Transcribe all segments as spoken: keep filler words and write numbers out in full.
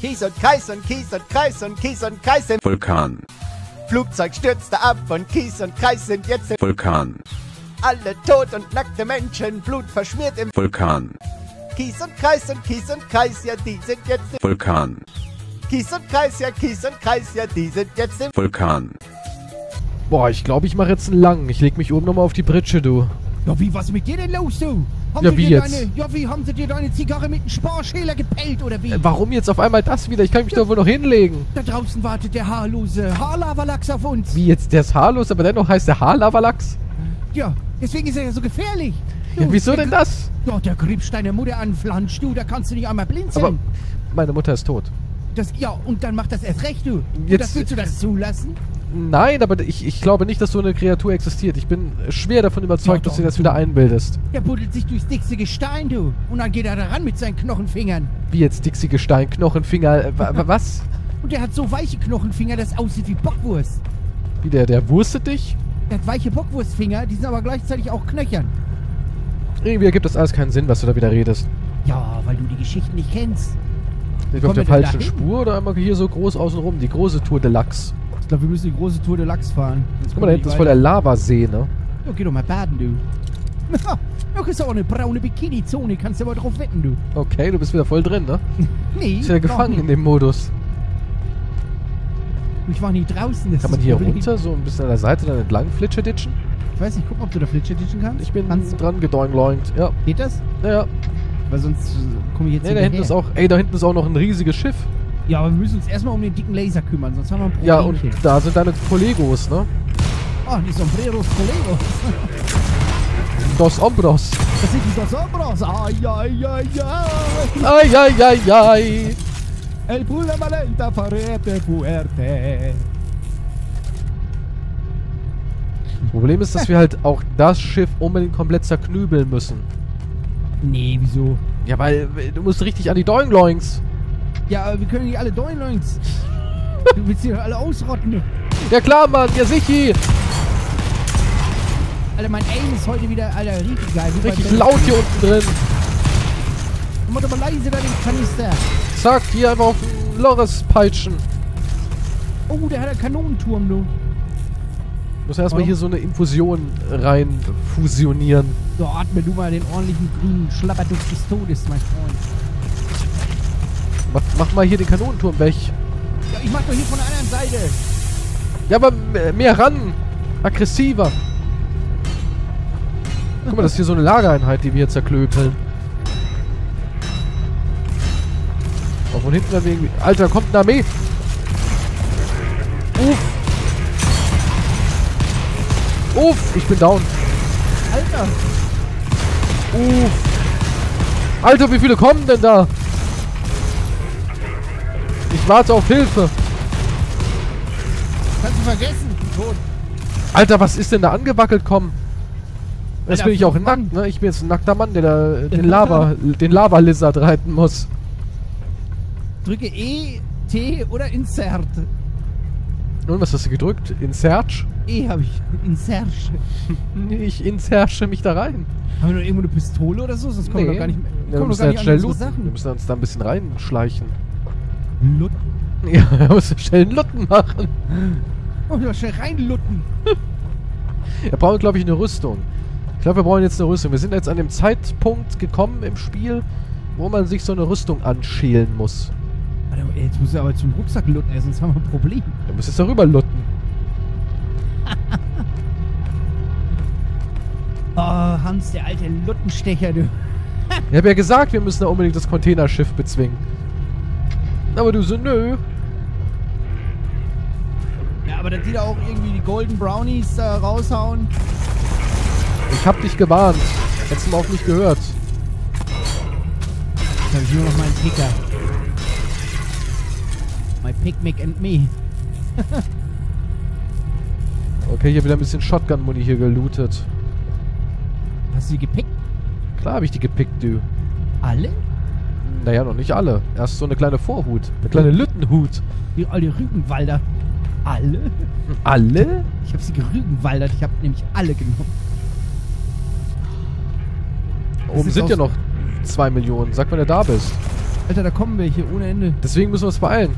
Kies und Kies und Kies und Kies und Kies und Kies im Vulkan. Flugzeug stürzte ab und Kies und Kies sind jetzt im Vulkan. Alle tot und nackte Menschen, Blut verschmiert im Vulkan. Kies und Kies und Kies und Kies, ja die sind jetzt im Vulkan. Kies und Kies, ja Kies und Kies, ja die sind jetzt im Vulkan. Boah, ich glaube, ich mache jetzt einen langen. Ich leg mich oben nochmal auf die Pritsche, du. Joffi, was ist mit dir denn los, du? Haben ja, wie jetzt? Deine, Joffi, haben sie dir deine Zigarre mit einem Sparschäler gepellt, oder wie? Äh, warum jetzt auf einmal das wieder? Ich kann mich ja. doch wohl noch hinlegen. Da draußen wartet der haarlose Haarlavalachs auf uns. Wie jetzt? Der ist haarlos, aber dennoch heißt der Haarlavalachs? Ja, deswegen ist er ja so gefährlich. Du, ja, wieso denn das? Ja, da kriebst deine Mutter an, Flansch, du. Da kannst du nicht einmal blinzeln. Aber meine Mutter ist tot. Das, ja, und dann macht das erst recht, du. Jetzt, das, willst du das zulassen? Nein, aber ich, ich glaube nicht, dass so eine Kreatur existiert. Ich bin schwer davon überzeugt, ja, dass du das wieder einbildest. Er buddelt sich durchs dickste Gestein, du. Und dann geht er da ran mit seinen Knochenfingern. Wie jetzt dickste Gestein, Knochenfinger, äh, was? Und er hat so weiche Knochenfinger, das aussieht wie Bockwurst. Wie, der, der wurstet dich? Er hat weiche Bockwurstfinger, die sind aber gleichzeitig auch knöchern. Irgendwie ergibt das alles keinen Sinn, was du da wieder redest. Ja, weil du die Geschichten nicht kennst. Sind wir auf der falschen Spur oder einmal hier so groß außen rum? Die große Tour de Lachs. Ich glaube, wir müssen die große Tour de Lachs fahren. Jetzt guck mal, da hinten ist voll der Lavasee, ne? Ja, geh doch mal baden, du. Ja, ist auch eine braune Bikini-Zone, kannst du aber drauf wetten, du. Okay, du bist wieder voll drin, ne? Nee. Du bist ja gefangen in dem Modus. Ich war nie draußen. Kann man hier runter, so ein bisschen an der Seite, dann entlang flitscherditschen? Ich weiß nicht, guck mal, ob du da flitscherditschen kannst. Ich bin dran gedäumleungt, ja. Geht das? Naja. Weil sonst komme ich jetzt nee, da hinten ist auch, ey, da hinten ist auch noch ein riesiges Schiff. Ja, aber wir müssen uns erstmal um den dicken Laser kümmern, sonst haben wir ein Problem. Ja, und da sind deine Kollegos, ne? Ah, oh, die Sombreros Kollegos. Dos Ombros. Das sind die Dos Ombros. Ai, ai, ai, ai. Ai, ai, ai, ai. El Pula Malenta Farete Fuerte. Das Problem ist, dass wir halt auch das Schiff unbedingt komplett zerknübeln müssen. Nee, wieso? Ja, weil du musst richtig an die Doinglongs. Ja, aber wir können nicht alle Doinglongs. Du willst die alle ausrotten. Ja klar, Mann, ja sicher. Alter, mein Aim ist heute wieder, Alter, richtig geil. Richtig laut hier unten drin. Mach doch mal leise da den Kanister. Zack, hier einfach auf den Loris peitschen. Oh, der hat einen Kanonenturm, du. Muss erstmal hier so eine Infusion rein fusionieren. So, atme du mal den ordentlichen grünen Schlapperduft des Todes, mein Freund. Mach, mach mal hier den Kanonenturm weg. Ja, ich mach doch hier von der anderen Seite. Ja, aber mehr ran. Aggressiver. Guck mal, das ist hier so eine Lagereinheit, die wir jetzt zerklöpeln. Oh, von hinten wegen. Alter, kommt eine Armee. Uff. Uff, ich bin down. Alter. Uff. Alter, wie viele kommen denn da? Ich warte auf Hilfe. Kannst du vergessen, ich bin tot. Alter, was ist denn da angewackelt kommen? Jetzt bin ich auch nackt, ne? Ich bin jetzt ein nackter Mann, der da den Lava, den Lava-Lizard reiten muss. Drücke E, T oder Insert. Nun, was hast du gedrückt? Inserch? E habe ich. Inserche. Ich inserche mich da rein. Haben wir noch irgendwo eine Pistole oder so? Sonst kommen nee. wir doch gar nicht mehr. Ja, wir müssen ja schnell looten. Sachen. Wir müssen uns da ein bisschen reinschleichen. Lutten? Ja, wir müssen schnell einen Lutten machen. Oh, wir müssen schnell reinlutten. Wir brauchen, glaube ich, eine Rüstung. Ich glaube, wir brauchen jetzt eine Rüstung. Wir sind jetzt an dem Zeitpunkt gekommen im Spiel, wo man sich so eine Rüstung anschälen muss. Jetzt muss er aber zum Rucksack lutten, ey, sonst haben wir ein Problem. Du musst jetzt darüber lutten. Oh, Hans, der alte Luttenstecher, du. Ich habe ja gesagt, wir müssen da unbedingt das Containerschiff bezwingen. Aber du so, nö. Ja, aber dass die da auch irgendwie die Golden Brownies äh, raushauen. Ich hab dich gewarnt. Hättest du auch nicht gehört. Jetzt habe ich nur noch meinen Ticker. My Picnic and me. Okay, hier wieder ein bisschen Shotgun-Muni hier gelootet. Hast du die gepickt? Klar habe ich die gepickt, du. Alle? Naja, noch nicht alle. Erst so eine kleine Vorhut. Eine kleine Lüttenhut. Die alte Rügenwalder. Alle? Alle? Ich habe sie gerügenwaldert. Ich habe nämlich alle genommen. Da oben sind ja noch zwei Millionen. Sag, wenn du da bist. Alter, da kommen wir hier ohne Ende. Deswegen müssen wir uns beeilen.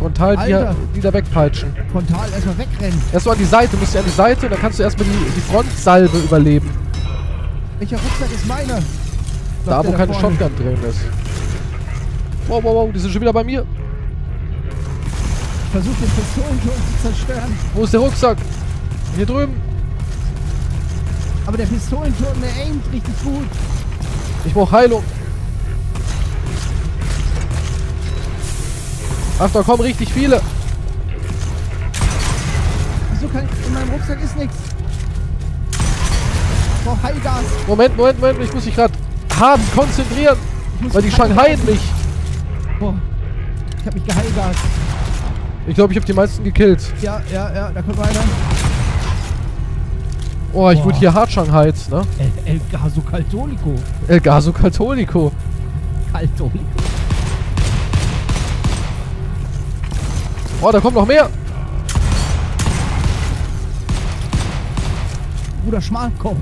Frontal die, die da wegpeitschen. Frontal erstmal wegrennen. Erstmal an die Seite, musst du an die Seite und dann kannst du erstmal die, die Frontsalbe überleben. Welcher Rucksack ist meiner? Da, wo keine Shotgun drin ist. Wow, wow, wow, die sind schon wieder bei mir. Versuch den Pistolenturm zu zerstören. Wo ist der Rucksack? Hier drüben. Aber der Pistolenturm, der aimt richtig gut. Ich brauch Heilung. Ach, da kommen richtig viele. Wieso kann ich... In meinem Rucksack ist nichts. Ich brauch Heilgas. Moment, Moment, Moment. Ich muss mich gerade haben, konzentrieren. Weil die Shanghaien mich. Boah. Ich hab mich geheilgast. Ich glaube, ich habe die meisten gekillt. Ja, ja, ja, da kommt einer. Oh, ich wurde hier hart Shanghaizt, ne? El, El Gaso Caltolico. El Gaso Caltolico. Caltolico. Oh, da kommt noch mehr. Bruder Schmark kommt.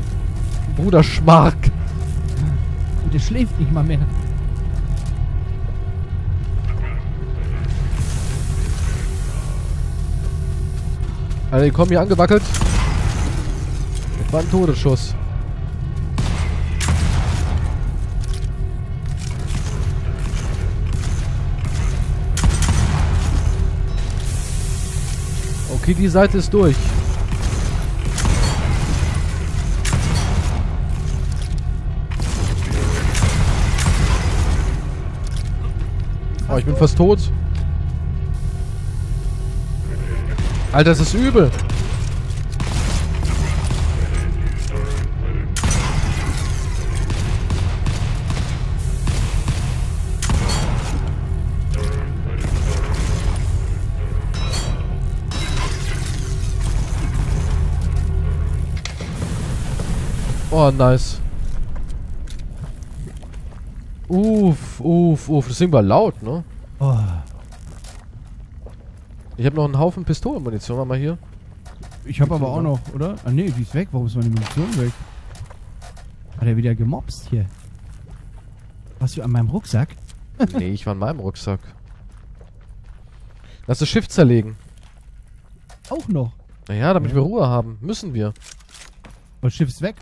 Bruder Schmark. Und der schläft nicht mal mehr. Alter, die kommen hier angewackelt. Das war ein Todesschuss. Okay, die Seite ist durch. Oh, ich bin fast tot. Alter, das ist übel. Oh, nice. Uff, uff, uff. Das Ding war laut, ne? Oh. Ich habe noch einen Haufen Pistolenmunition, mal hier. Ich habe aber auch noch, oder? Ah ne, die ist weg. Warum ist meine Munition weg? Hat er wieder gemobst hier? Warst du an meinem Rucksack? Nee, ich war an meinem Rucksack. Lass das Schiff zerlegen. Auch noch? Naja, damit ja. wir Ruhe haben. Müssen wir. Das Schiff ist weg.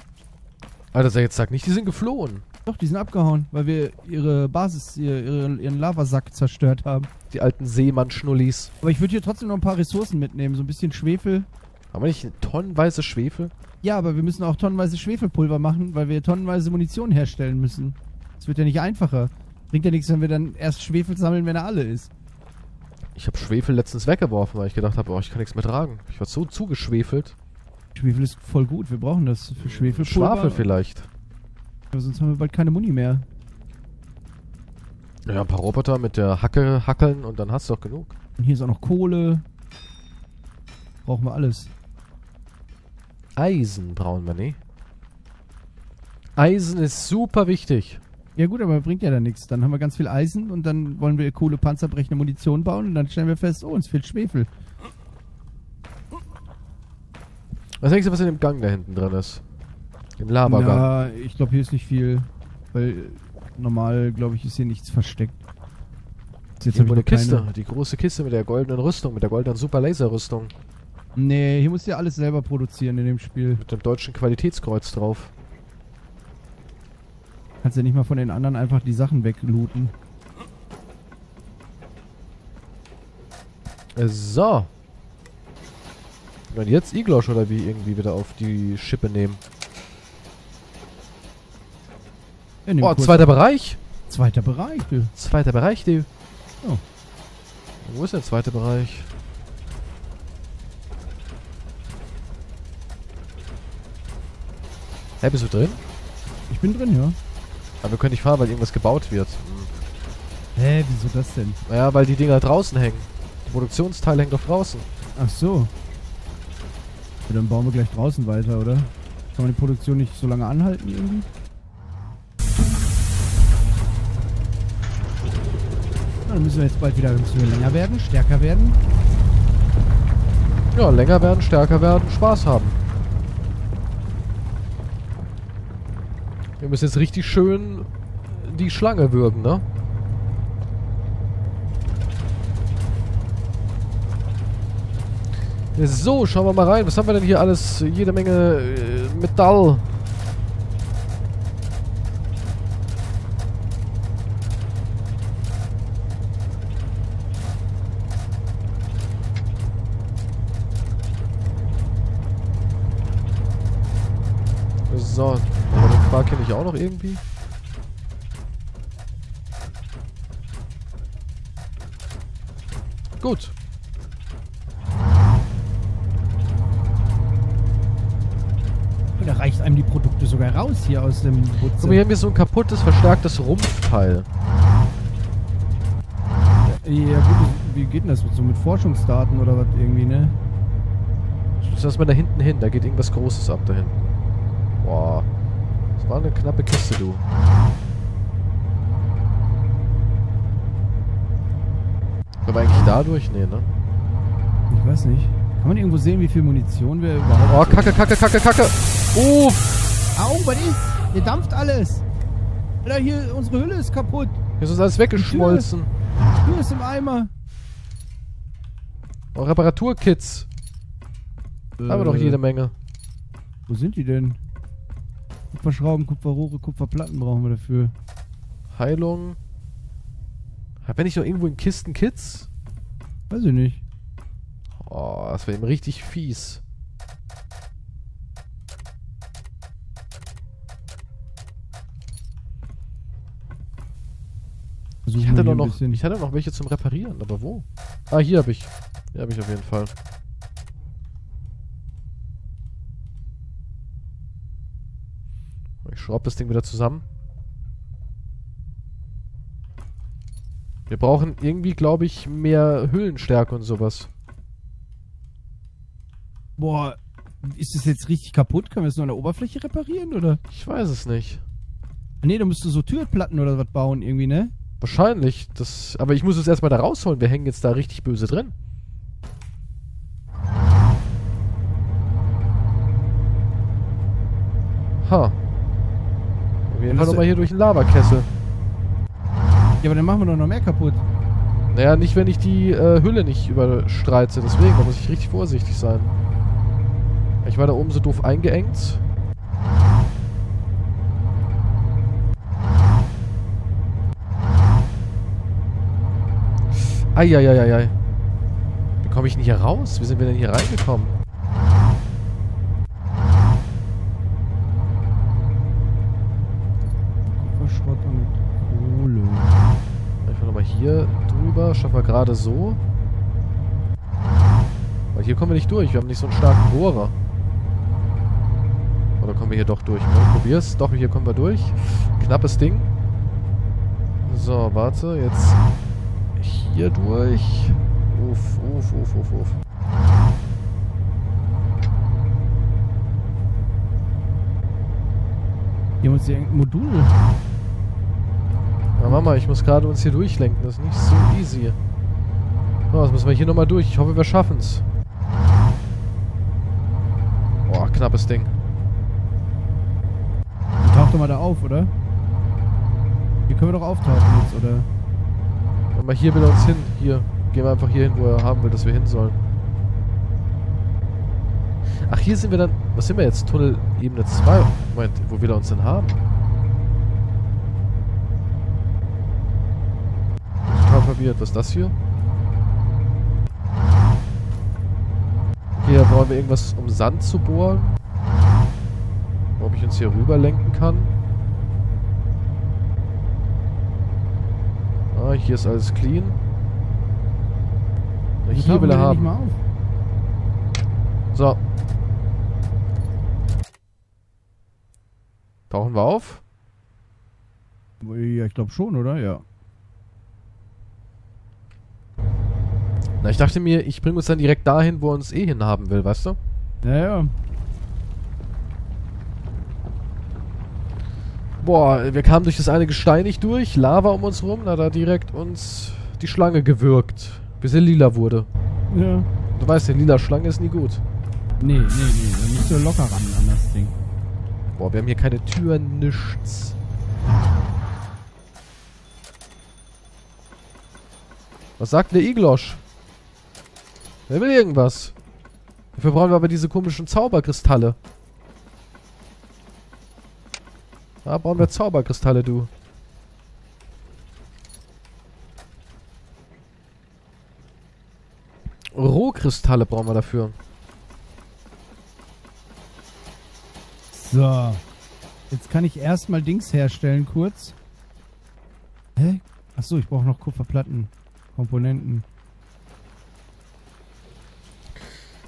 Alter, sag jetzt sag nicht, die sind geflohen. Doch, die sind abgehauen, weil wir ihre Basis, ihre, ihren Lavasack zerstört haben. Die alten Seemann-Schnullis. Aber ich würde hier trotzdem noch ein paar Ressourcen mitnehmen. So ein bisschen Schwefel. Haben wir nicht tonnenweise Schwefel? Ja, aber wir müssen auch tonnenweise Schwefelpulver machen, weil wir tonnenweise Munition herstellen müssen. Das wird ja nicht einfacher. Bringt ja nichts, wenn wir dann erst Schwefel sammeln, wenn er alle ist. Ich habe Schwefel letztens weggeworfen, weil ich gedacht habe, oh, ich kann nichts mehr tragen. Ich war so zugeschwefelt. Schwefel ist voll gut. Wir brauchen das für Schwefelpulver. Schwafel vielleicht. Aber sonst haben wir bald keine Muni mehr. Ja, ein paar Roboter mit der Hacke hackeln und dann hast du doch genug. Und hier ist auch noch Kohle. Brauchen wir alles. Eisen brauchen wir, ne? Eisen ist super wichtig. Ja gut, aber bringt ja dann nichts. Dann haben wir ganz viel Eisen und dann wollen wir Kohle, panzerbrechende Munition bauen und dann stellen wir fest, oh, uns fehlt Schwefel. Was denkst du, was in dem Gang da hinten drin ist? Im Labergang. Ja, ich glaube, hier ist nicht viel, weil normal, glaube ich, ist hier nichts versteckt. Jetzt haben wir eine Kiste, die große Kiste mit der goldenen Rüstung, mit der goldenen Super-Laser-Rüstung. Nee, hier musst du ja alles selber produzieren in dem Spiel. Mit dem deutschen Qualitätskreuz drauf. Kannst ja nicht mal von den anderen einfach die Sachen weglooten. So. Und jetzt Iglosch oder wie irgendwie wieder auf die Schippe nehmen. Oh, zweiter Bereich. Zweiter Bereich, du. Zweiter Bereich, du. Oh. Wo ist der zweite Bereich? Hä, bist du drin? Ich bin drin, ja. Aber wir können nicht fahren, weil irgendwas gebaut wird. Hm. Hä, wieso das denn? Naja, weil die Dinger draußen hängen. Die Produktionsteile hängen doch draußen. Ach so. Ja, dann bauen wir gleich draußen weiter, oder? Kann man die Produktion nicht so lange anhalten irgendwie? Dann müssen wir jetzt bald wieder länger werden, stärker werden. Ja, länger werden, stärker werden, Spaß haben. Wir müssen jetzt richtig schön die Schlange würgen, ne? So, schauen wir mal rein. Was haben wir denn hier alles? Jede Menge äh, Metall. So, aber den Quark kenne ich auch noch irgendwie. Gut. Da reicht einem die Produkte sogar raus hier aus dem Putz. Guck mal, hier haben wir so ein kaputtes, verstärktes Rumpfteil. Ja, ja gut, wie geht denn das? So mit Forschungsdaten oder was irgendwie, ne? Lass mal da hinten hin, da geht irgendwas Großes ab da hinten. Boah, das war eine knappe Kiste, du. Können wir eigentlich da durch? Nee, ne? Ich weiß nicht. Kann man irgendwo sehen, wie viel Munition wir überhaupt... Oh, kacke, kacke, kacke, kacke! Oh! Au, was ist? Ihr dampft alles! Alter, hier, unsere Hülle ist kaputt! Hier ist alles weggeschmolzen. Die Tür ist im Eimer. Oh, Reparaturkits. Äh, haben wir doch jede Menge. Wo sind die denn? Kupferschrauben, Kupferrohre, Kupferplatten brauchen wir dafür. Heilung. Hab ich noch irgendwo in Kisten Kits? Weiß ich nicht. Oh, das wäre eben richtig fies. Ich hatte, noch, ich hatte noch welche zum Reparieren, aber wo? Ah, hier habe ich. Hier habe ich auf jeden Fall. Ich schraube das Ding wieder zusammen. Wir brauchen irgendwie, glaube ich, mehr Hüllenstärke und sowas. Boah, ist das jetzt richtig kaputt? Können wir es nur an der Oberfläche reparieren, oder? Ich weiß es nicht. Nee, da müsstest du so Türplatten oder was bauen irgendwie, ne? Wahrscheinlich. Das, aber ich muss es erstmal da rausholen. Wir hängen jetzt da richtig böse drin. Ha. Wir fahren doch mal hier durch den Lavakessel. Ja, aber dann machen wir doch noch mehr kaputt. Naja, nicht wenn ich die äh, Hülle nicht überstreize, deswegen, da muss ich richtig vorsichtig sein. Ich war da oben so doof eingeengt. Eieieiei. Wie komme ich denn hier raus? Wie sind wir denn hier reingekommen? Hier drüber schaffen wir gerade so. Weil hier kommen wir nicht durch. Wir haben nicht so einen starken Bohrer. Oder kommen wir hier doch durch? Ich probier's. Doch, hier kommen wir durch. Knappes Ding. So, warte. Jetzt hier durch. Uff, uff, uff, uff, uff. Hier muss hier irgendein Modul. Mama, ich muss gerade uns hier durchlenken. Das ist nicht so easy. Oh, jetzt müssen wir hier nochmal durch. Ich hoffe, wir schaffen's. Boah, knappes Ding. Du tauchst doch mal da auf, oder? Hier können wir doch auftauchen jetzt, oder? Warte mal, hier will er uns hin. Hier. Gehen wir einfach hier hin, wo er haben will, dass wir hin sollen. Ach, hier sind wir dann... Was sind wir jetzt? Tunnel Ebene zwei. Moment, wo will er uns denn haben? Verwirrt. Was ist das hier? Hier brauchen wir irgendwas, um Sand zu bohren. Ob ich uns hier rüber lenken kann. Ah, hier ist alles clean. Hier will er haben. So. Tauchen wir auf? Ja, ich glaube schon, oder? Ja. Na, ich dachte mir, ich bringe uns dann direkt dahin, wo er uns eh hinhaben will, weißt du? Ja, ja. Boah, wir kamen durch das eine Gestein nicht durch, Lava um uns rum, da hat direkt uns die Schlange gewürgt, bis er lila wurde. Ja. Du weißt, eine lila Schlange ist nie gut. Nee, nee, nee, da musst du locker ran an das Ding. Boah, wir haben hier keine Tür, nichts. Was sagt der Iglosch? Wer will irgendwas? Dafür brauchen wir aber diese komischen Zauberkristalle. Da brauchen wir Zauberkristalle, du. Rohkristalle brauchen wir dafür. So. Jetzt kann ich erstmal Dings herstellen, kurz. Hä? Achso, ich brauche noch Kupferplatten. Komponenten.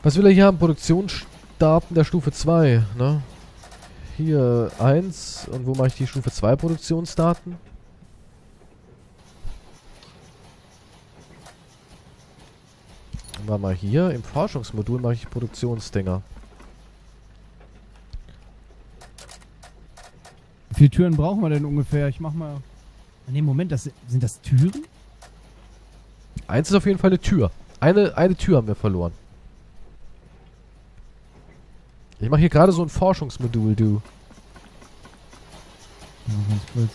Was will er hier haben? Produktionsstab in der Stufe zwei, ne? Hier eins. Und wo mache ich die Stufe zwei Produktionsdaten? Mal hier im Forschungsmodul mache ich Produktionsdinger. Wie viele Türen brauchen wir denn ungefähr? Ich mach mal. Ne, Moment, das sind das Türen? Eins ist auf jeden Fall eine Tür. Eine, eine Tür haben wir verloren. Ich mache hier gerade so ein Forschungsmodul, du. Ja, ganz kurz.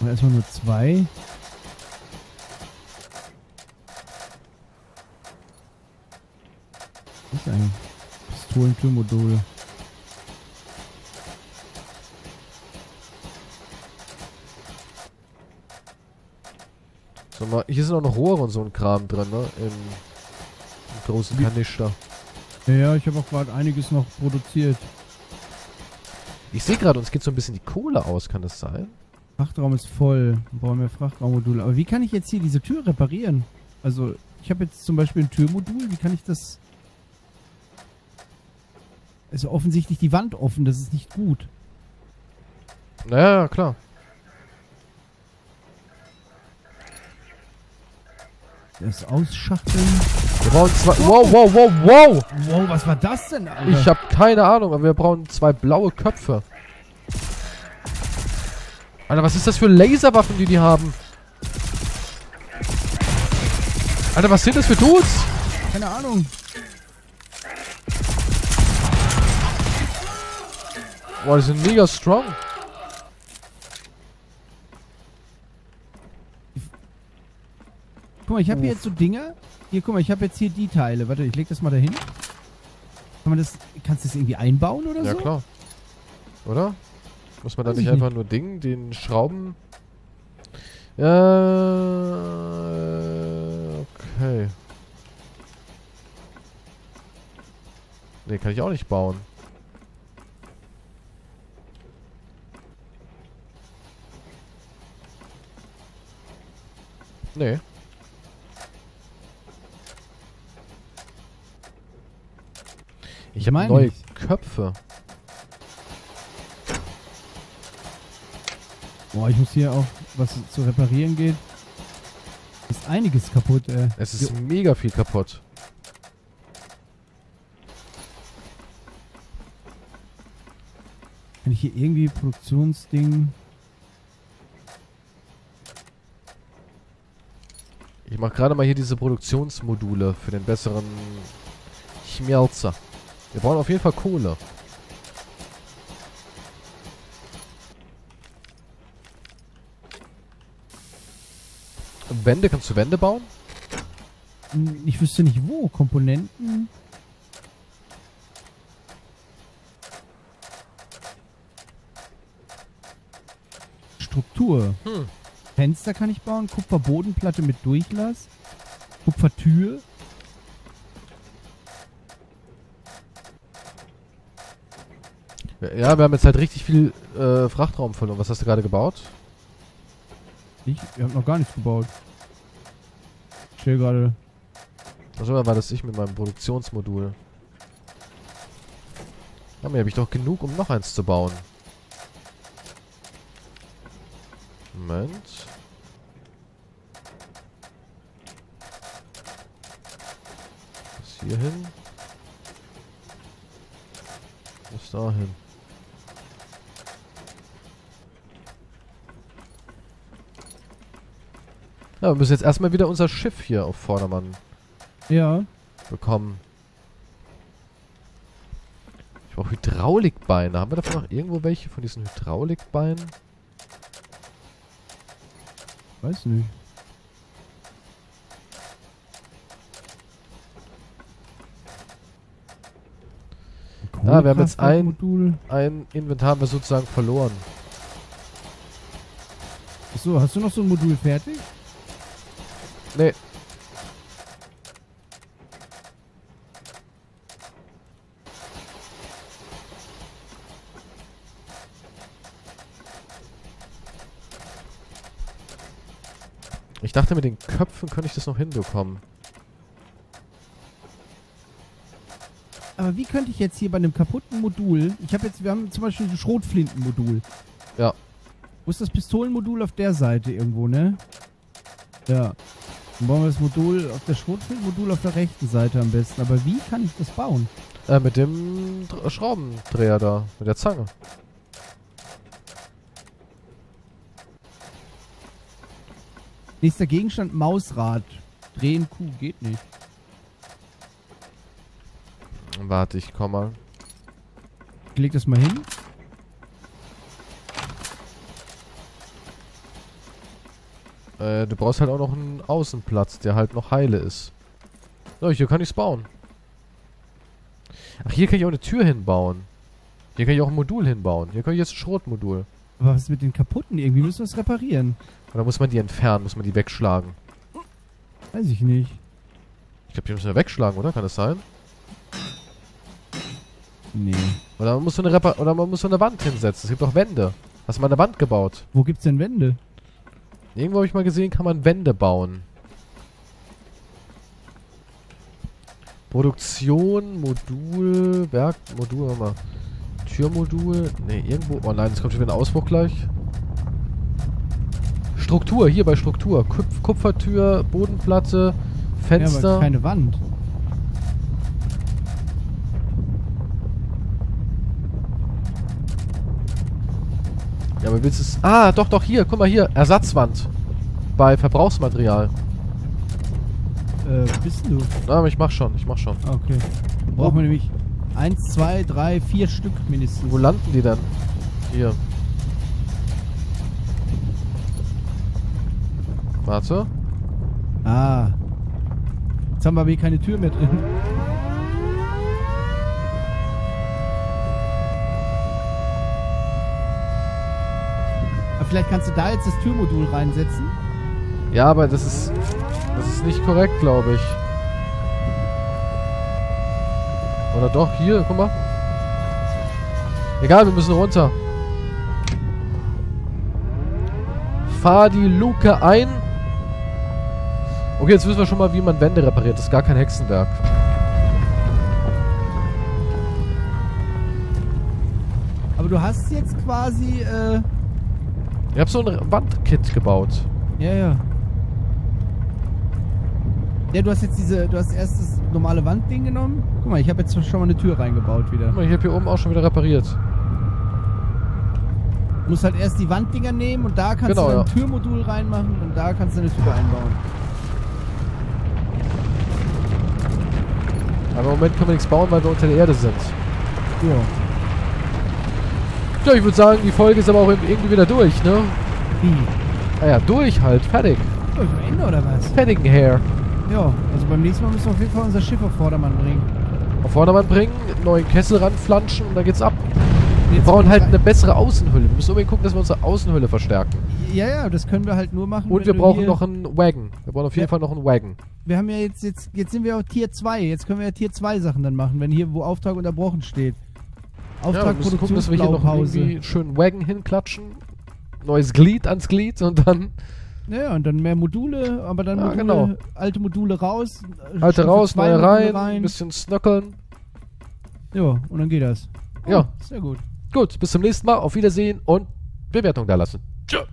Und erstmal nur zwei. Das ist ein Pistolentürmodul. So, mal, hier sind auch noch Rohre und so ein Kram drin, ne? Im, im großen Kanister. Ja, ja, ich habe auch gerade einiges noch produziert. Ich sehe gerade, uns geht so ein bisschen die Kohle aus, kann das sein? Frachtraum ist voll. Dann brauchen wir Frachtraummodule. Aber wie kann ich jetzt hier diese Tür reparieren? Also, ich habe jetzt zum Beispiel ein Türmodul. Wie kann ich das... Ist also offensichtlich die Wand offen, das ist nicht gut. Naja, klar. Das Ausschachteln. Wir brauchen zwei. Wow, wow, wow, wow! Wow, was war das denn, Alter? Ich hab keine Ahnung, aber wir brauchen zwei blaue Köpfe. Alter, was ist das für Laserwaffen, die die haben? Alter, was sind das für Dudes? Keine Ahnung. Boah, die sind mega strong. Guck mal, ich habe hier jetzt so Dinger. Hier, guck mal, ich habe jetzt hier die Teile. Warte, ich leg das mal dahin. Kann man das, kannst du das irgendwie einbauen oder ja, so? Ja, klar. Oder? Muss man da nicht einfach nur Ding, den Schrauben... Äh, okay. Ne, kann ich auch nicht bauen. Nee. Ich habe neue nicht. Köpfe. Boah, ich muss hier auch, was zu reparieren geht. Ist einiges kaputt, ey. Es ist jo. mega viel kaputt. Kann ich hier irgendwie Produktionsding... Ich mache gerade mal hier diese Produktionsmodule für den besseren Schmelzer. Wir brauchen auf jeden Fall Kohle. Und Wände, kannst du Wände bauen? Ich wüsste nicht wo. Komponenten. Struktur. Hm. Fenster kann ich bauen, Kupferbodenplatte mit Durchlass, Kupfertür. Ja, wir haben jetzt halt richtig viel äh, Frachtraum verloren. Was hast du gerade gebaut? Ich? Ich hab noch gar nichts gebaut. Ich stehe gerade... Achso, war das ich mit meinem Produktionsmodul. Ja, mir habe ich doch genug, um noch eins zu bauen. Moment. Bis hierhin. Bis dahin. Ja, wir müssen jetzt erstmal wieder unser Schiff hier auf Vordermann ja. bekommen. Ich brauche Hydraulikbeine. Haben wir davon noch irgendwo welche von diesen Hydraulikbeinen? Weiß nicht. Ah, wir haben jetzt ein, ein Inventar haben wir sozusagen verloren. Achso, hast du noch so ein Modul fertig? Nee. Ich dachte, mit den Köpfen könnte ich das noch hinbekommen. Aber wie könnte ich jetzt hier bei einem kaputten Modul... Ich habe jetzt... Wir haben zum Beispiel ein Schrotflintenmodul. Ja. Wo ist das Pistolenmodul? Auf der Seite irgendwo, ne? Ja. Dann bauen wir das Modul auf der Schrotflintenmodul auf der rechten Seite am besten. Aber wie kann ich das bauen? Äh, mit dem Dr- Schraubendreher da. Mit der Zange. Nächster Gegenstand, Mausrad. Drehen Q geht nicht. Warte, ich komm mal. Ich leg das mal hin. Äh, du brauchst halt auch noch einen Außenplatz, der halt noch heile ist. So, hier kann ich's bauen. Ach, hier kann ich auch eine Tür hinbauen. Hier kann ich auch ein Modul hinbauen. Hier kann ich jetzt ein Schrotmodul. Aber was ist mit den kaputten? Irgendwie müssen wir es reparieren. Oder muss man die entfernen? Muss man die wegschlagen? Weiß ich nicht. Ich glaube, die müssen wir wegschlagen, oder? Kann das sein? Nee. Oder man muss so eine, Repar- oder man muss so eine Wand hinsetzen. Es gibt doch Wände. Hast du mal eine Wand gebaut? Wo gibt's denn Wände? Irgendwo habe ich mal gesehen, kann man Wände bauen. Produktion, Modul, Werk, Modul, warte mal. Türmodul. Ne, irgendwo. Oh nein, es kommt schon wieder ein Ausbruch gleich. Struktur, hier bei Struktur. Kupf- Kupfertür, Bodenplatte, Fenster. Ja, aber keine Wand. Ja, aber willst du es... Ah, doch, doch, hier, guck mal hier. Ersatzwand. Bei Verbrauchsmaterial. Äh, bist du? Na, aber ich mach schon, ich mach schon. Okay. Brauchen wir nämlich eins, zwei, drei, vier Stück mindestens. Wo landen die denn? Hier. Warte. Ah. Jetzt haben wir aber hier keine Tür mehr drin. Vielleicht kannst du da jetzt das Türmodul reinsetzen. Ja, aber das ist das ist nicht korrekt, glaube ich. Oder doch, hier, guck mal. Egal, wir müssen runter. Fahr die Luke ein. Okay, jetzt wissen wir schon mal, wie man Wände repariert. Das ist gar kein Hexenwerk. Aber du hast jetzt quasi... Äh Ich hab so ein Wandkit gebaut. Ja, ja. Ja, du hast jetzt diese, du hast erst das normale Wandding genommen. Guck mal, ich habe jetzt schon mal eine Tür reingebaut wieder. Guck mal, ich habe hier oben auch schon wieder repariert. Du musst halt erst die Wanddinger nehmen und da kannst genau, du ein ja. Türmodul reinmachen und da kannst du eine Tür einbauen. Aber im Moment können wir nichts bauen, weil wir unter der Erde sind. Ja. Ja, ich würde sagen, die Folge ist aber auch irgendwie wieder durch, ne? Wie? Naja, durch halt, fertig. Durch am Ende oder was? Fertigen Hair. Ja, also beim nächsten Mal müssen wir auf jeden Fall unser Schiff auf Vordermann bringen. Auf Vordermann bringen, neuen Kessel ranflanschen und dann geht's ab. Wir brauchen halt eine bessere Außenhülle. Wir müssen unbedingt gucken, dass wir unsere Außenhülle verstärken. Ja, ja, das können wir halt nur machen. Und wir brauchen noch einen Wagon. Wir brauchen auf jeden Fall noch einen Wagon. Wir haben ja jetzt, jetzt, jetzt sind wir auf Tier zwei. Jetzt können wir ja Tier zwei Sachen dann machen, wenn hier, wo Auftrag unterbrochen steht. Auftrag, ja, wir müssen gucken, dass wir hier noch irgendwie schön Wagon hinklatschen, neues Glied ans Glied und dann... Ja, und dann mehr Module, aber dann ja, Module, genau. Alte Module raus. Alte Stufe raus, neue rein, ein bisschen snöckeln. Ja, und dann geht das. Oh, ja. Sehr gut. Gut, bis zum nächsten Mal, auf Wiedersehen und Bewertung da lassen. Tschö.